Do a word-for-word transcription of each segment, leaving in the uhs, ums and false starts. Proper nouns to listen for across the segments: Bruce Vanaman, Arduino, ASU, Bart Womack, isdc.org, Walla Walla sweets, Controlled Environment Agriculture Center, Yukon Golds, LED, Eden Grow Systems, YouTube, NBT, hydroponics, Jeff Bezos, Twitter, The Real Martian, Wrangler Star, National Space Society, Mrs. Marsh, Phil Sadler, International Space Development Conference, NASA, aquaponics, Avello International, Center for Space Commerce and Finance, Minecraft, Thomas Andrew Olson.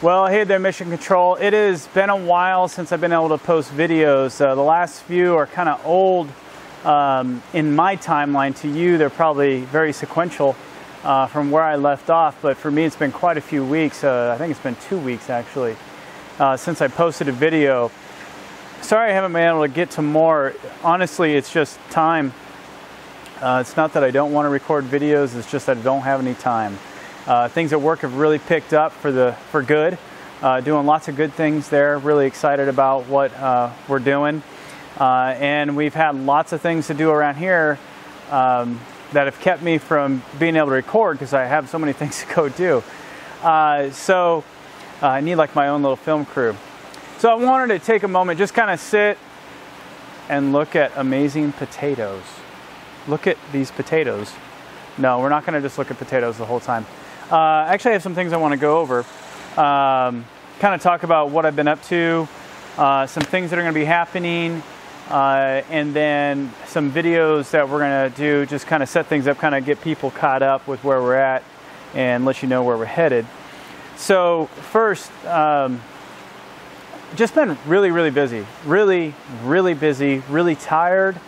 Well, hey there, Mission Control. It has been a while since I've been able to post videos. Uh, the last few are kind of old um, in my timeline. To you, they're probably very sequential uh, from where I left off. But for me, it's been quite a few weeks. Uh, I think it's been two weeks, actually, uh, since I posted a video. Sorry I haven't been able to get to more. Honestly, it's just time. Uh, it's not that I don't want to record videos, it's just that I don't have any time. Uh, things at work have really picked up for the for good. Uh, doing lots of good things there. Really excited about what uh, we're doing. Uh, and we've had lots of things to do around here um, that have kept me from being able to record because I have so many things to go do. Uh, so uh, I need like my own little film crew. So I wanted to take a moment, just kind of sit and look at amazing potatoes. Look at these potatoes. No, we're not going to just look at potatoes the whole time. Uh, actually, I have some things I want to go over. Um, kind of talk about what I've been up to, uh, some things that are going to be happening, uh, and then some videos that we're going to do, just kind of set things up, kind of get people caught up with where we're at and let you know where we're headed. So first, um, just been really, really busy. Really, really busy, really tired.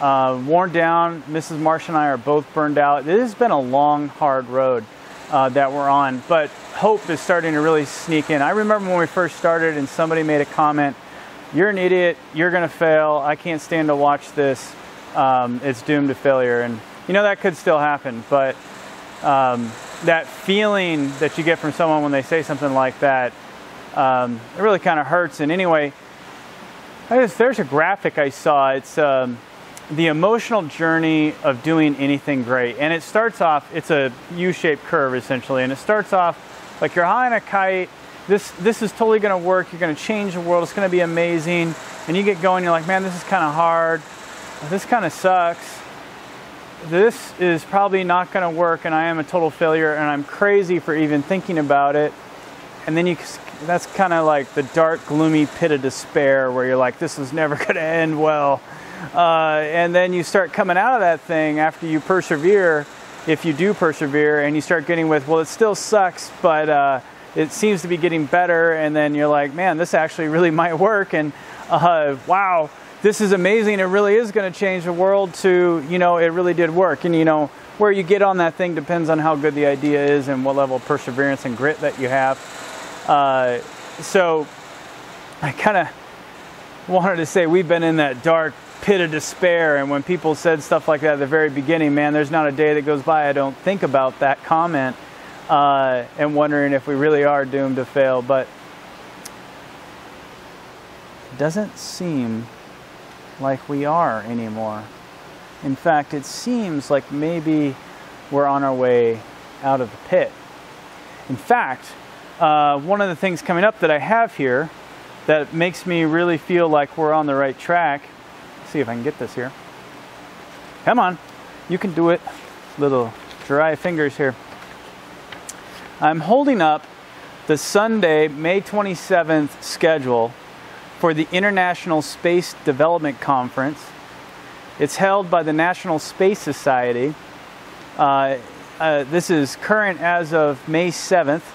Uh, worn down. Missus Marsh and I are both burned out. This has been a long, hard road uh, that we're on, but hope is starting to really sneak in. I remember when we first started and somebody made a comment, "You're an idiot, you're gonna fail, I can't stand to watch this, um, it's doomed to failure." And you know, that could still happen, but um, that feeling that you get from someone when they say something like that, um, it really kind of hurts. And anyway, I just, there's a graphic I saw. It's um, the emotional journey of doing anything great. And it starts off, it's a U-shaped curve essentially, and it starts off like you're high on a kite, this, this is totally gonna work, you're gonna change the world, it's gonna be amazing, and you get going, you're like, man, this is kinda hard, this kinda sucks, this is probably not gonna work, and I am a total failure, and I'm crazy for even thinking about it. And then you, that's kinda like the dark, gloomy pit of despair where you're like, this is never gonna end well. Uh, and then you start coming out of that thing after you persevere, if you do persevere, and you start getting with, well, it still sucks, but uh, it seems to be getting better. And then you're like, man, this actually really might work. And uh, wow, this is amazing. It really is going to change the world to, you know, it really did work. And, you know, where you get on that thing depends on how good the idea is and what level of perseverance and grit that you have. Uh, so I kind of wanted to say we've been in that dark pit of despair, and when people said stuff like that at the very beginning, man, there's not a day that goes by I don't think about that comment uh, and wondering if we really are doomed to fail. But it doesn't seem like we are anymore. In fact, it seems like maybe we're on our way out of the pit. In fact, uh, one of the things coming up that I have here that makes me really feel like we're on the right track. See if I can get this here. Come on, you can do it. Little dry fingers here. I'm holding up the Sunday, May twenty-seventh schedule for the International Space Development Conference. It's held by the National Space Society. Uh, uh, this is current as of May seventh.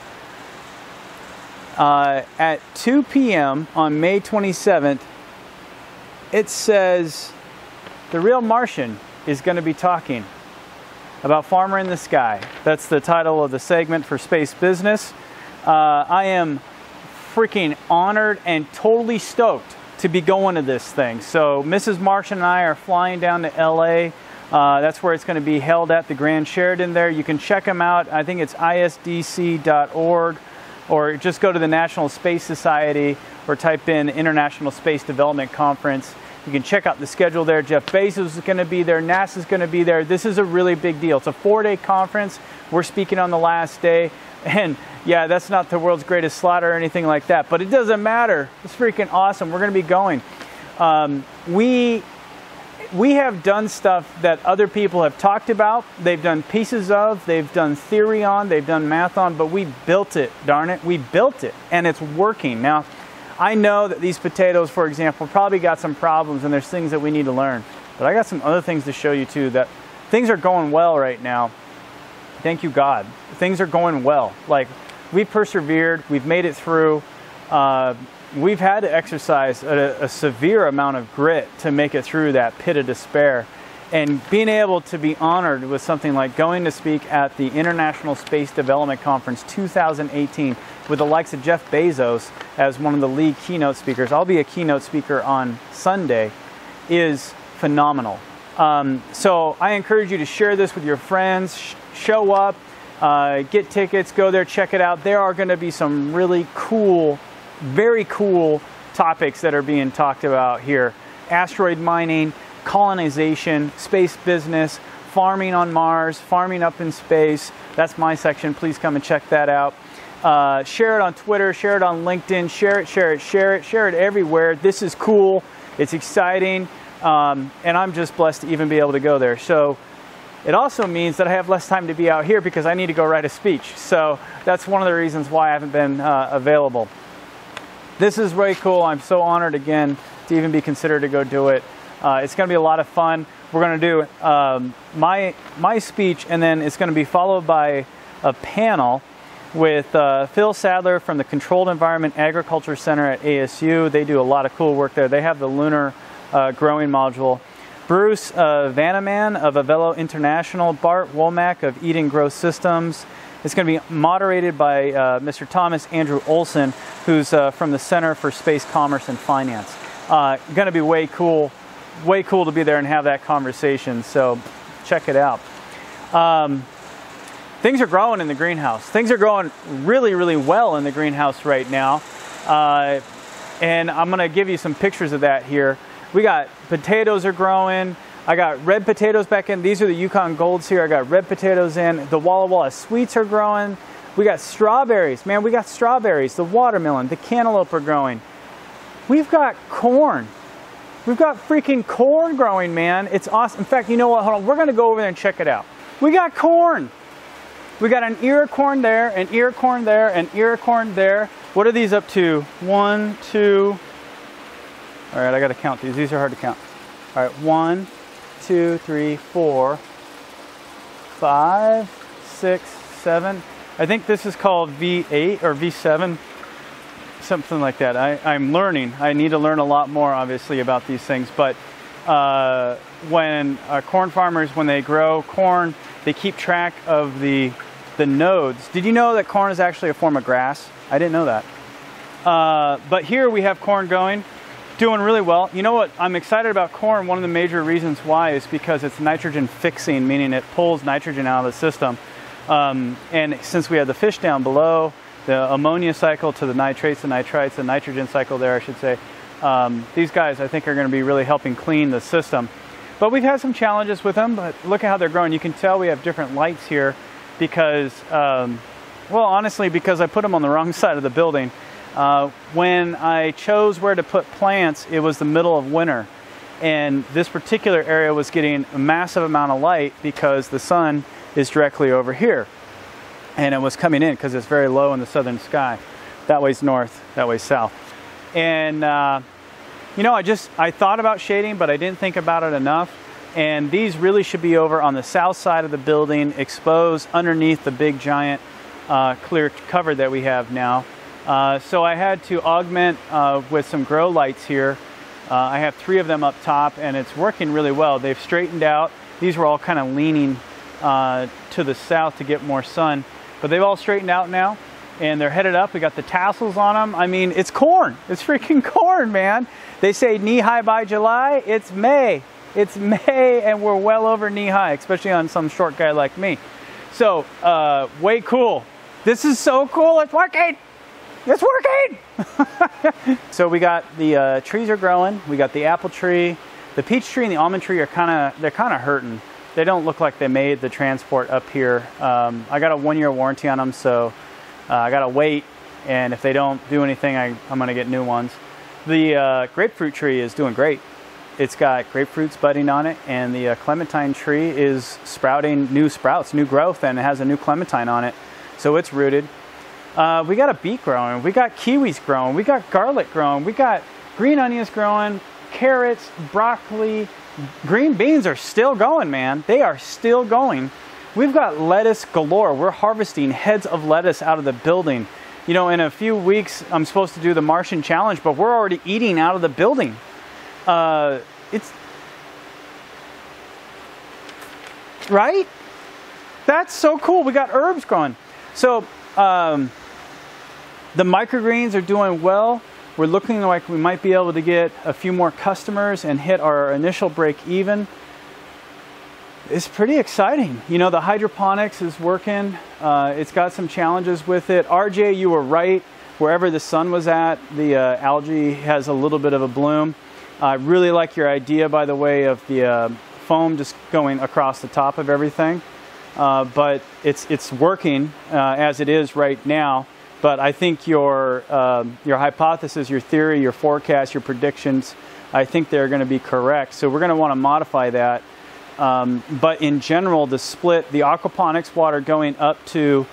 Uh, at two p m on May twenty-seventh, it says The Real Martian is going to be talking about Farmer in the Sky. That's the title of the segment for Space Business. Uh, I am freaking honored and totally stoked to be going to this thing. So Missus Marsh and I are flying down to L A. Uh, that's where it's going to be held at, the Grand Sheraton there. You can check them out. I think it's I S D C dot org, or just go to the National Space Society or type in International Space Development Conference. You can check out the schedule there. Jeff Bezos is gonna be there, NASA's gonna be there. This is a really big deal. It's a four-day conference. We're speaking on the last day. And yeah, that's not the world's greatest slot or anything like that, but it doesn't matter. It's freaking awesome. We're gonna be going. Um, we, we have done stuff that other people have talked about. They've done pieces of, they've done theory on, they've done math on, but we built it, darn it. We built it, and it's working. Now, I know that these potatoes, for example, probably got some problems, and there's things that we need to learn. But I got some other things to show you too, that things are going well right now. Thank you, God. Things are going well. Like, we persevered, we've made it through. Uh, we've had to exercise a, a severe amount of grit to make it through that pit of despair. And being able to be honored with something like going to speak at the International Space Development Conference two thousand eighteen with the likes of Jeff Bezos as one of the lead keynote speakers, I'll be a keynote speaker on Sunday, is phenomenal. Um, so I encourage you to share this with your friends, sh show up, uh, get tickets, go there, check it out. There are going to be some really cool, very cool topics that are being talked about here. Asteroid mining, colonization, space business, farming on Mars, farming up in space. That's my section. Please come and check that out. Uh, share it on Twitter, share it on LinkedIn, share it, share it, share it, share it everywhere. This is cool. It's exciting. Um, and I'm just blessed to even be able to go there. So it also means that I have less time to be out here because I need to go write a speech. So that's one of the reasons why I haven't been uh, available. This is really cool. I'm so honored again to even be considered to go do it. Uh, it's going to be a lot of fun. We're going to do um, my, my speech, and then it's going to be followed by a panel with uh, Phil Sadler from the Controlled Environment Agriculture Center at A S U. They do a lot of cool work there. They have the lunar uh, growing module. Bruce uh, Vanaman of Avello International, Bart Womack of Eden Grow Systems. It's going to be moderated by uh, Mister Thomas Andrew Olson, who's uh, from the Center for Space Commerce and Finance. Uh, going to be way cool. Way cool to be there and have that conversation, so check it out. Um, things are growing in the greenhouse. Things are growing really, really well in the greenhouse right now. Uh, and I'm gonna give you some pictures of that here. We got potatoes are growing. I got red potatoes back in. These are the Yukon Golds here. I got red potatoes in. The Walla Walla sweets are growing. We got strawberries. Man, we got strawberries, the watermelon, the cantaloupe are growing. We've got corn. We've got freaking corn growing, man. It's awesome. In fact, you know what? Hold on. We're going to go over there and check it out. We got corn. We got an ear of corn there, an ear of corn there, an ear of corn there. What are these up to? One, two. All right, I got to count these. These are hard to count. All right, one, two, three, four, five, six, seven. I think this is called V eight or V seven. Something like that. I, I'm learning. I need to learn a lot more, obviously, about these things. But uh, when uh, corn farmers, when they grow corn, they keep track of the the nodes. Did you know that corn is actually a form of grass? I didn't know that. Uh, but here we have corn going, doing really well. You know what? I'm excited about corn. One of the major reasons why is because it's nitrogen fixing, meaning it pulls nitrogen out of the system. Um, and since we have the fish down below, the ammonia cycle to the nitrates, the nitrites, the nitrogen cycle there, I should say. Um, these guys, I think, are going to be really helping clean the system. But we've had some challenges with them, but look at how they're growing. You can tell we have different lights here because, um, well, honestly, because I put them on the wrong side of the building. Uh, when I chose where to put plants, it was the middle of winter. And this particular area was getting a massive amount of light because the sun is directly over here. And it was coming in because it's very low in the southern sky. That way's north, that way's south. And uh, you know, I just, I thought about shading, but I didn't think about it enough. And these really should be over on the south side of the building, exposed underneath the big giant uh, clear cover that we have now. Uh, so I had to augment uh, with some grow lights here. Uh, I have three of them up top and it's working really well. They've straightened out. These were all kind of leaning uh, to the south to get more sun. But they've all straightened out now, and they're headed up. We got the tassels on them. I mean, it's corn. It's freaking corn, man. They say knee-high by July. It's May. It's May, and we're well over knee-high, especially on some short guy like me. So, uh, way cool. This is so cool. It's working. It's working. So we got the uh, trees are growing. We got the apple tree. The peach tree and the almond tree are kind of, they're kind of hurting. They don't look like they made the transport up here. Um, I got a one-year warranty on them, so uh, I gotta wait. And if they don't do anything, I, I'm gonna get new ones. The uh, grapefruit tree is doing great. It's got grapefruits budding on it, and the uh, clementine tree is sprouting new sprouts, new growth, and it has a new clementine on it. So it's rooted. Uh, we got a beet growing. We got kiwis growing. We got garlic growing. We got green onions growing, carrots, broccoli. Green beans are still going, man. They are still going. We've got lettuce galore. We're harvesting heads of lettuce out of the building. You know, in a few weeks, I'm supposed to do the Martian Challenge, but we're already eating out of the building. Uh, it's... Right? That's so cool. We got herbs growing. So, um, the microgreens are doing well. We're looking like we might be able to get a few more customers and hit our initial break even. It's pretty exciting. You know, the hydroponics is working. Uh, it's got some challenges with it. R J, you were right. Wherever the sun was at, the uh, algae has a little bit of a bloom. I uh, really like your idea, by the way, of the uh, foam just going across the top of everything. Uh, but it's, it's working uh, as it is right now. But I think your, uh, your hypothesis, your theory, your forecast, your predictions, I think they're going to be correct. So we're going to want to modify that. Um, but in general, the split, the aquaponics water going up to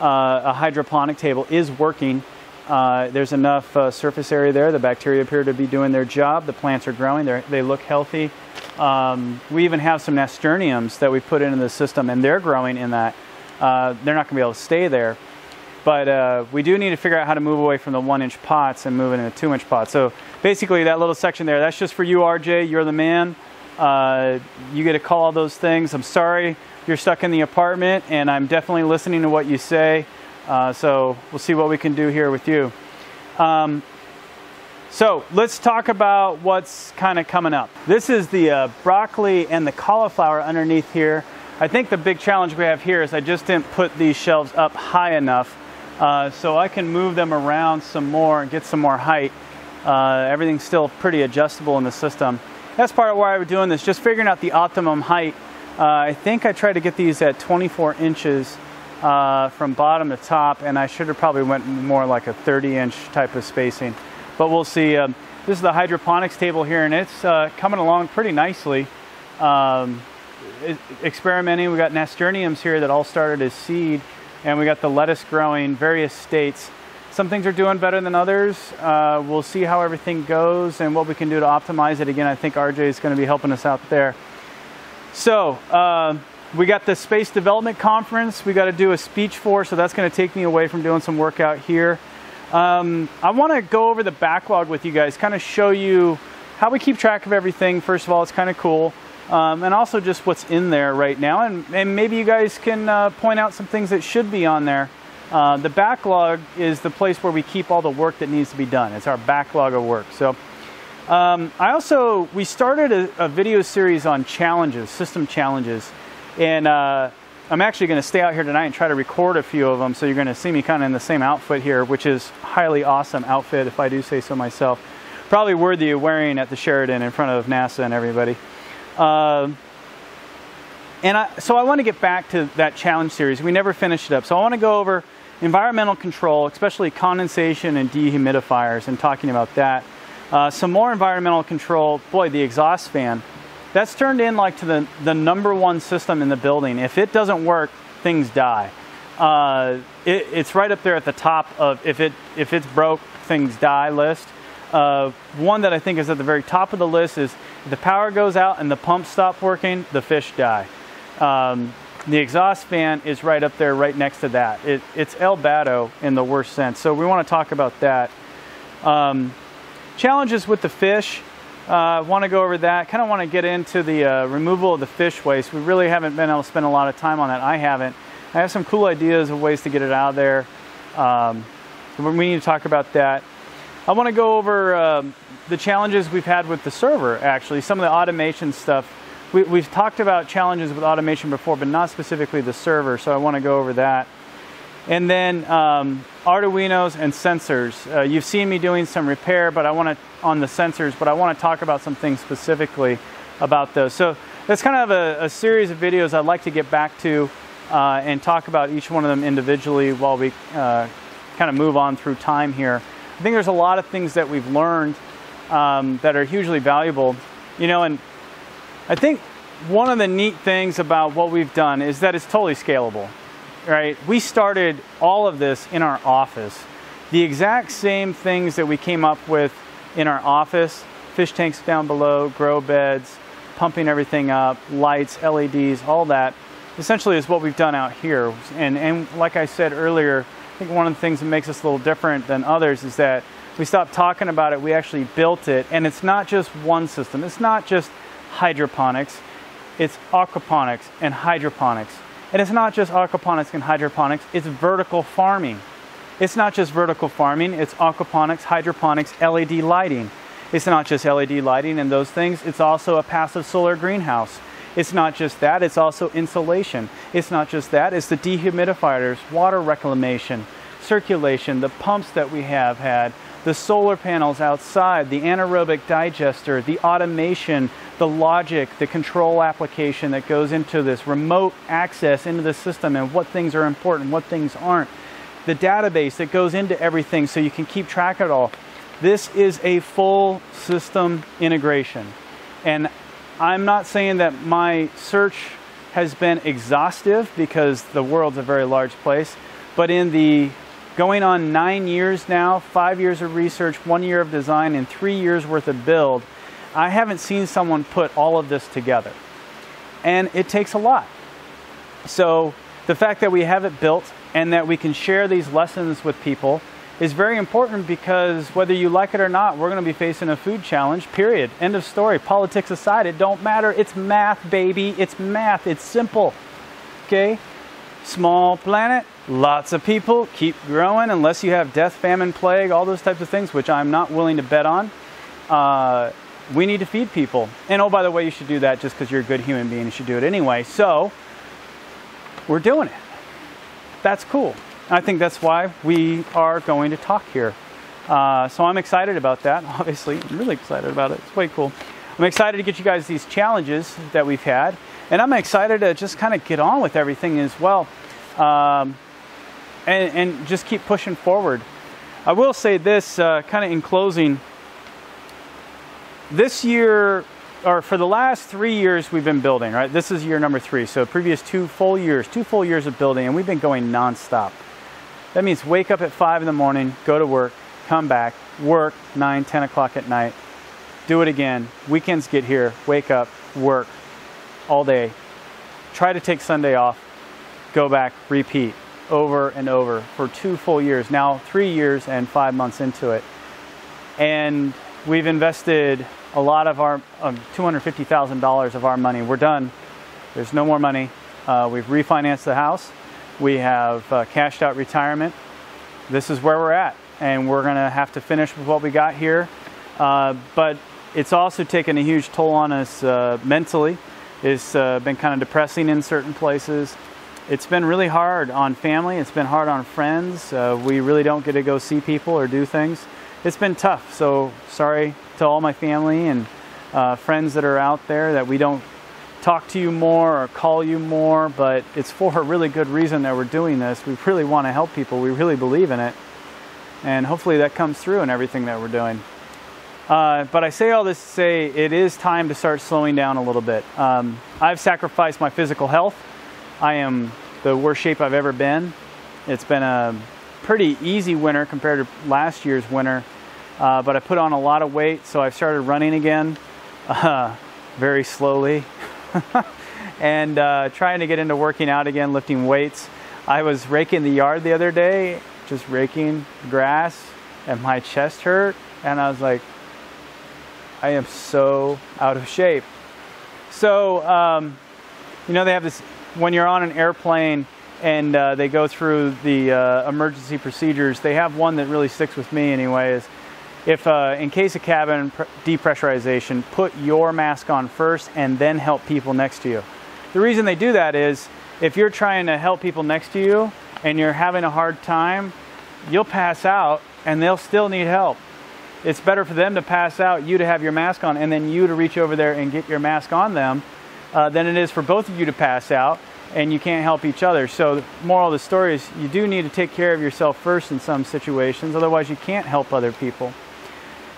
uh, a hydroponic table is working. Uh, there's enough uh, surface area there. The bacteria appear to be doing their job. The plants are growing. They're, they look healthy. Um, we even have some nasturtiums that we put into the system, and they're growing in that. Uh, they're not going to be able to stay there. But uh, we do need to figure out how to move away from the one-inch pots and move into the two-inch pots. So basically, that little section there, that's just for you, R J. You're the man. Uh, you get to call all those things. I'm sorry you're stuck in the apartment, and I'm definitely listening to what you say. Uh, so we'll see what we can do here with you. Um, so let's talk about what's kind of coming up. This is the uh, broccoli and the cauliflower underneath here. I think the big challenge we have here is I just didn't put these shelves up high enough, uh, so I can move them around some more and get some more height. Uh, everything's still pretty adjustable in the system. That's part of why I was doing this, just figuring out the optimum height. Uh, I think I tried to get these at twenty-four inches uh, from bottom to top, and I should have probably went more like a thirty inch type of spacing. But we'll see. Um, this is the hydroponics table here, and it's uh, coming along pretty nicely. Um, experimenting, we got nasturtiums here that all started as seed, and we got the lettuce growing, various states. Some things are doing better than others. Uh, we'll see how everything goes and what we can do to optimize it. Again, I think R J is going to be helping us out there. So uh, we got the Space Development Conference we got to do a speech for, so that's going to take me away from doing some work out here. Um, I want to go over the backlog with you guys, kind of show you how we keep track of everything. First of all, it's kind of cool. Um, and also just what's in there right now. And, and maybe you guys can uh, point out some things that should be on there. Uh, the backlog is the place where we keep all the work that needs to be done. It's our backlog of work. So um, I also, we started a, a video series on challenges, system challenges. And uh, I'm actually going to stay out here tonight and try to record a few of them. So you're going to see me kind of in the same outfit here, which is highly awesome outfit, if I do say so myself. Probably worthy of wearing at the Sheraton in front of NASA and everybody. Uh, and I, so I want to get back to that challenge series. We never finished it up. So I want to go over environmental control, especially condensation and dehumidifiers, and talking about that. Uh, some more environmental control, boy, the exhaust fan. That's turned in like to the, the number one system in the building. If it doesn't work, things die. Uh, it, it's right up there at the top of if, it, if it's broke, things die list. Uh, one that I think is at the very top of the list is if the power goes out and the pumps stop working, the fish die. Um, The exhaust fan is right up there, right next to that. It, it's El Bato in the worst sense. So we want to talk about that. Um, challenges with the fish. I uh, want to go over that. Kind of want to get into the uh, removal of the fish waste. We really haven't been able to spend a lot of time on that. I haven't. I have some cool ideas of ways to get it out of there. Um, we need to talk about that. I want to go over uh, the challenges we've had with the server, actually. Some of the automation stuff. We, we've talked about challenges with automation before, but not specifically the server, so I want to go over that. And then um, Arduinos and sensors. Uh, you've seen me doing some repair but I want to on the sensors, but I want to talk about some things specifically about those. So that's kind of a, a series of videos I'd like to get back to uh, and talk about each one of them individually while we uh, kind of move on through time here. I think there's a lot of things that we've learned um, that are hugely valuable. You know, and I think one of the neat things about what we've done is that it's totally scalable, right? We started all of this in our office. The exact same things that we came up with in our office, fish tanks down below, grow beds, pumping everything up, lights, L E Ds, all that, essentially is what we've done out here. And, and like I said earlier, I think one of the things that makes us a little different than others is that we stopped talking about it, we actually built it, and it's not just one system. It's not just hydroponics, it's aquaponics and hydroponics. And it's not just aquaponics and hydroponics, it's vertical farming. It's not just vertical farming, it's aquaponics, hydroponics, L E D lighting. It's not just L E D lighting and those things, it's also a passive solar greenhouse. It's not just that, it's also insulation. It's not just that, it's the dehumidifiers, water reclamation, circulation, the pumps that we have had, the solar panels outside, the anaerobic digester, the automation, the logic, the control application that goes into this, remote access into the system and what things are important, what things aren't, the database that goes into everything so you can keep track of it all. This is a full system integration. And I'm not saying that my search has been exhaustive because the world's a very large place, but in the going on nine years now, five years of research, one year of design, and three years worth of build, I haven't seen someone put all of this together. And it takes a lot. So the fact that we have it built and that we can share these lessons with people is very important because whether you like it or not, we're going to be facing a food challenge, period. End of story. Politics aside, it don't matter. It's math, baby. It's math. It's simple. Okay? Small planet, lots of people, keep growing unless you have death, famine, plague, all those types of things, which I'm not willing to bet on. Uh, we need to feed people. And oh, by the way, you should do that just because you're a good human being. You should do it anyway. So we're doing it. That's cool. I think that's why we are going to talk here. Uh, so I'm excited about that, obviously. I'm really excited about it. It's way cool. I'm excited to get you guys these challenges that we've had. And I'm excited to just kind of get on with everything as well, um, and, and just keep pushing forward. I will say this, uh, kind of in closing, this year, or for the last three years we've been building, right? This is year number three, so previous two full years, two full years of building, and we've been going nonstop. That means wake up at five in the morning, go to work, come back, work nine, ten o'clock at night, do it again, weekends get here, wake up, work, all day, try to take Sunday off, go back, repeat over and over for two full years, now three years and five months into it. And we've invested a lot of our um, two hundred fifty thousand dollars of our money. We're done. There's no more money. Uh, we've refinanced the house. We have uh, cashed out retirement. This is where we're at, and we're going to have to finish with what we got here. Uh, but it's also taken a huge toll on us uh, mentally. It's uh, been kind of depressing in certain places. It's been really hard on family. It's been hard on friends. Uh, we really don't get to go see people or do things. It's been tough. So sorry to all my family and uh, friends that are out there that we don't talk to you more or call you more, but it's for a really good reason that we're doing this. We really want to help people. We really believe in it. And hopefully that comes through in everything that we're doing. Uh, but I say all this to say it is time to start slowing down a little bit. Um, I've sacrificed my physical health. I am the worst shape I've ever been. It's been a pretty easy winter compared to last year's winter, uh, but I put on a lot of weight, so I've started running again, uh, very slowly, and uh, trying to get into working out again, lifting weights. I was raking the yard the other day, just raking grass, and my chest hurt, and I was like, I am so out of shape. So, um, you know, they have this, when you're on an airplane and uh, they go through the uh, emergency procedures, they have one that really sticks with me anyway, is if uh, in case of cabin depressurization, put your mask on first and then help people next to you. The reason they do that is if you're trying to help people next to you and you're having a hard time, you'll pass out and they'll still need help. It's better for them to pass out, you to have your mask on, and then you to reach over there and get your mask on them uh, than it is for both of you to pass out and you can't help each other. So the moral of the story is you do need to take care of yourself first in some situations, otherwise you can't help other people.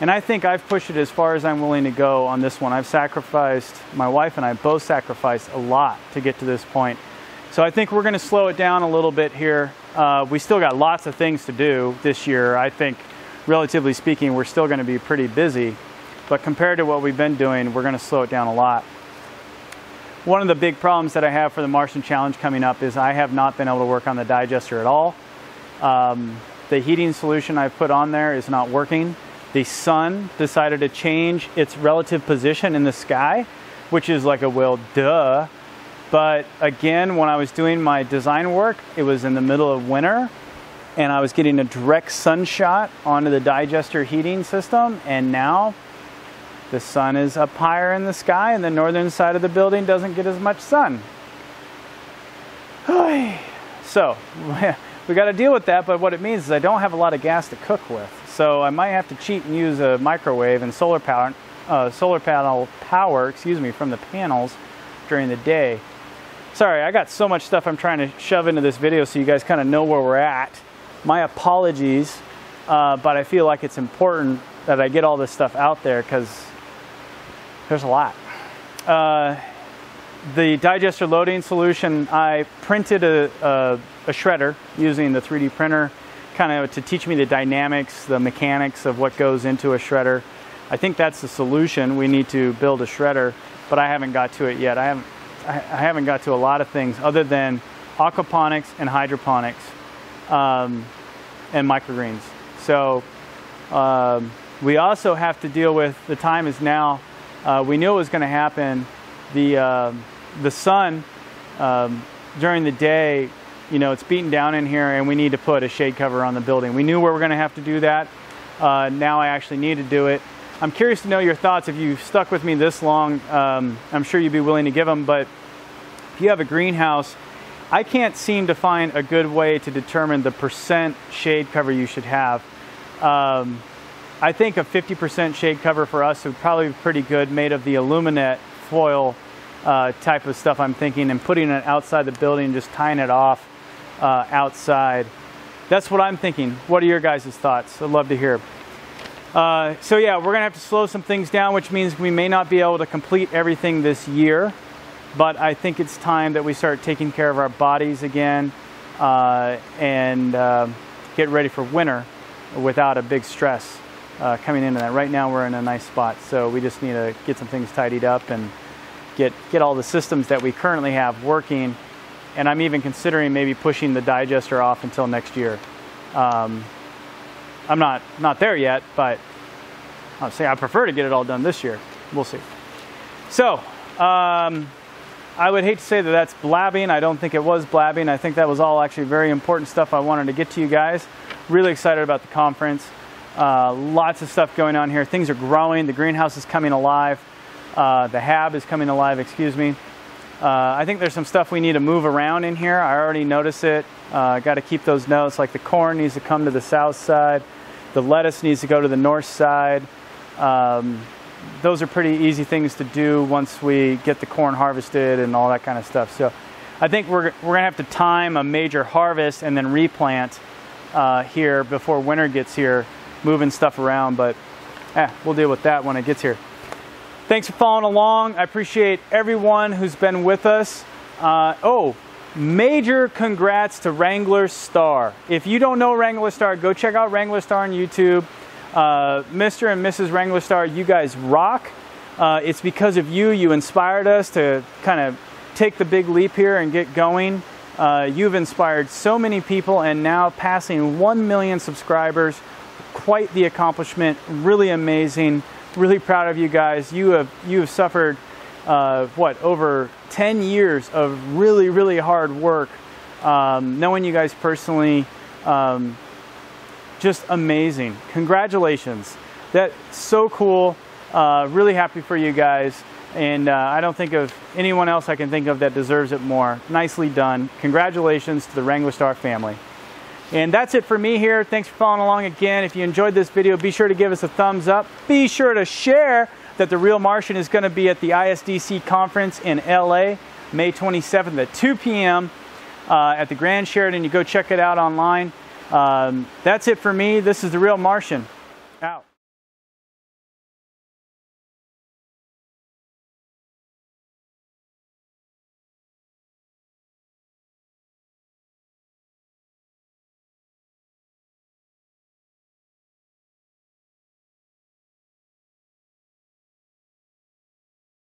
And I think I've pushed it as far as I'm willing to go on this one. I've sacrificed, my wife and I both sacrificed a lot to get to this point. So I think we're going to slow it down a little bit here. Uh, we still got lots of things to do this year, I think. Relatively speaking, we're still going to be pretty busy, but compared to what we've been doing, we're going to slow it down a lot. One of the big problems that I have for the Martian Challenge coming up is I have not been able to work on the digester at all. Um, the heating solution I've put on there is not working. The sun decided to change its relative position in the sky, which is like a well, duh. But again, when I was doing my design work, it was in the middle of winter, and I was getting a direct sun shot onto the digester heating system, and now the sun is up higher in the sky and the northern side of the building doesn't get as much sun. So we got to deal with that, but what it means is I don't have a lot of gas to cook with. So I might have to cheat and use a microwave and solar power, uh, solar panel power, excuse me, from the panels during the day. Sorry, I got so much stuff I'm trying to shove into this video so you guys kind of know where we're at. My apologies, uh, but I feel like it's important that I get all this stuff out there because there's a lot. Uh, the digester loading solution, I printed a, a, a shredder using the three D printer kind of to teach me the dynamics, the mechanics of what goes into a shredder. I think that's the solution. We need to build a shredder, but I haven't got to it yet. I haven't, I haven't got to a lot of things other than aquaponics and hydroponics. Um, and microgreens. So um, we also have to deal with, the time is now, uh, we knew it was going to happen. The, uh, the sun um, during the day, you know, it's beaten down in here and we need to put a shade cover on the building. We knew we were going to have to do that. Uh, now I actually need to do it. I'm curious to know your thoughts. If you've stuck with me this long, um, I'm sure you'd be willing to give them, but if you have a greenhouse, I can't seem to find a good way to determine the percent shade cover you should have. Um, I think a fifty percent shade cover for us would probably be pretty good, made of the aluminate foil uh, type of stuff I'm thinking, and putting it outside the building and just tying it off uh, outside. That's what I'm thinking. What are your guys' thoughts? I'd love to hear. Uh, so yeah, we're gonna have to slow some things down, which means we may not be able to complete everything this year. But I think it's time that we start taking care of our bodies again uh, and uh, get ready for winter without a big stress uh, coming into that. Right now we're in a nice spot, so we just need to get some things tidied up and get, get all the systems that we currently have working. And I'm even considering maybe pushing the digester off until next year. Um, I'm not, not there yet, but I'll say I prefer to get it all done this year. We'll see. So. Um, I would hate to say that that's blabbing. I don't think it was blabbing. I think that was all actually very important stuff I wanted to get to you guys. Really excited about the conference. Uh, lots of stuff going on here. Things are growing. The greenhouse is coming alive. Uh, the hab is coming alive, excuse me. Uh, I think there's some stuff we need to move around in here. I already notice it. Uh, got to keep those notes. Like the corn needs to come to the south side. The lettuce needs to go to the north side. Um, Those are pretty easy things to do once we get the corn harvested and all that kind of stuff. So I think we're, we're going to have to time a major harvest and then replant uh, here before winter gets here, moving stuff around. But eh, we'll deal with that when it gets here. Thanks for following along. I appreciate everyone who's been with us. Uh, oh, major congrats to Wrangler Star. If you don't know Wrangler Star, go check out Wrangler Star on YouTube. Uh, Mister and Missus Wrangler Star, you guys rock. Uh, it's because of you. You inspired us to kind of take the big leap here and get going. Uh, you've inspired so many people, and now passing one million subscribers. Quite the accomplishment. Really amazing. Really proud of you guys. You have, you have suffered, uh, what, over ten years of really, really hard work. Um, knowing you guys personally, um, just amazing. Congratulations. That's so cool. Uh, really happy for you guys. And uh, I don't think of anyone else I can think of that deserves it more. Nicely done. Congratulations to the Wrangler Star family. And that's it for me here. Thanks for following along again. If you enjoyed this video, be sure to give us a thumbs up. Be sure to share that The Real Martian is going to be at the I S D C conference in L A, May twenty-seventh at two P M Uh, at the Grand Sheraton. You go check it out online. Um, that's it for me. This is The Real Martian. Out.